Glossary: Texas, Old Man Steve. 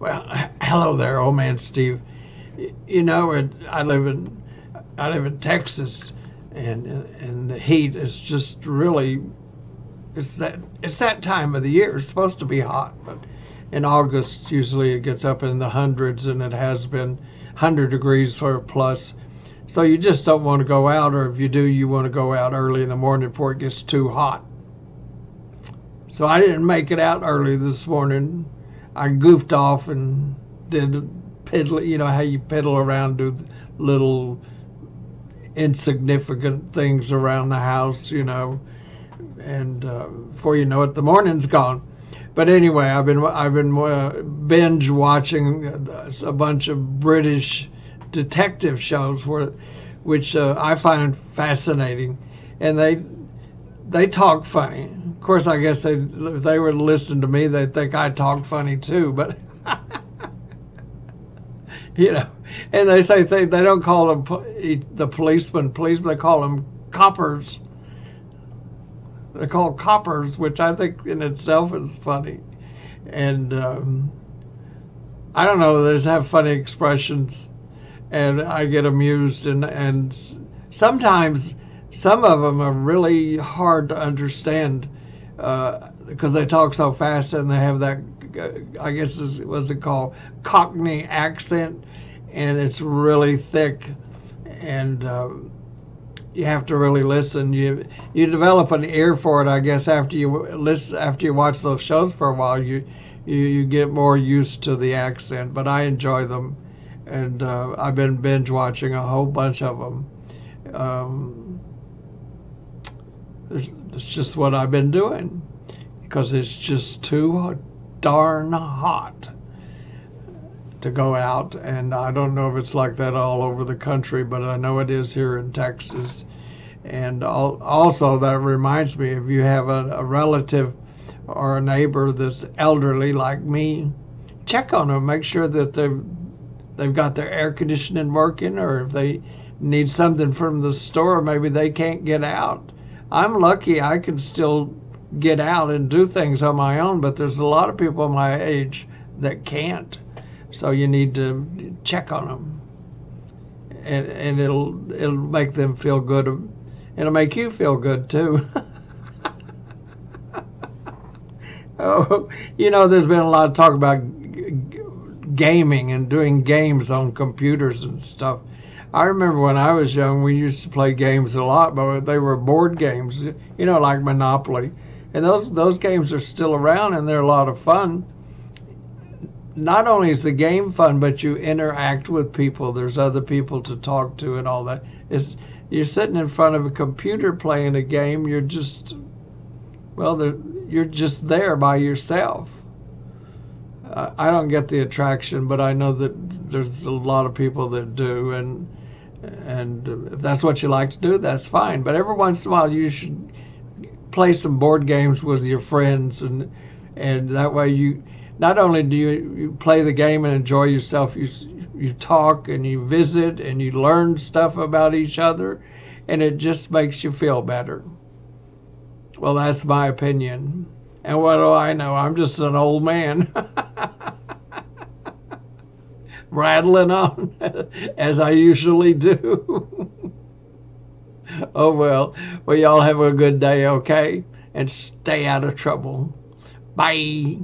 Well, hello there, Old Man Steve. You know, I live in Texas, and the heat is just really, it's that time of the year. It's supposed to be hot, but in August usually it gets up in the hundreds, and it has been 100 degrees or plus. So you just don't want to go out, or if you do, you want to go out early in the morning before it gets too hot. So I didn't make it out early this morning. I goofed off and did piddle, you know how you piddle around, do little insignificant things around the house, you know, and before you know it, the morning's gone. But anyway, I've been binge watching a bunch of British detective shows, which I find fascinating, and they talk funny. Of course, I guess if they were to listen to me, they'd think I talk funny too. But you know, and they say they don't call them the policemen. They call them coppers. They call coppers, which I think in itself is funny. And I don't know, they just have funny expressions, and I get amused. And sometimes some of them are really hard to understand because they talk so fast, and they have that, I guess it was called Cockney accent, and it's really thick, and you have to really listen. You develop an ear for it, I guess, after you watch those shows for a while. You get more used to the accent, but I enjoy them, and I've been binge watching a whole bunch of them. It's just what I've been doing because it's just too darn hot to go out, and I don't know if it's like that all over the country, but I know it is here in Texas. And also, that reminds me, if you have a relative or a neighbor that's elderly like me, check on them, make sure that they've got their air conditioning working, or if they need something from the store, maybe they can't get out. I'm lucky I can still get out and do things on my own, but there's a lot of people my age that can't. So you need to check on them, and it'll make them feel good, and it'll make you feel good too. Oh, you know, there's been a lot of talk about gaming and doing games on computers and stuff. I remember when I was young, we used to play games a lot, but they were board games, you know, like Monopoly. And those games are still around, and they're a lot of fun. Not only is the game fun, but you interact with people. There's other people to talk to and all that. You're sitting in front of a computer playing a game. You're just, well, you're just there by yourself. I don't get the attraction, but I know that there's a lot of people that do, and if that's what you like to do, that's fine. But every once in a while, you should play some board games with your friends, and that way you. Not only do you play the game and enjoy yourself, you talk and you visit and you learn stuff about each other, and it just makes you feel better. Well, that's my opinion. And what do I know? I'm just an old man. Rattling on as I usually do. Oh, well, y'all have a good day, okay? And stay out of trouble. Bye.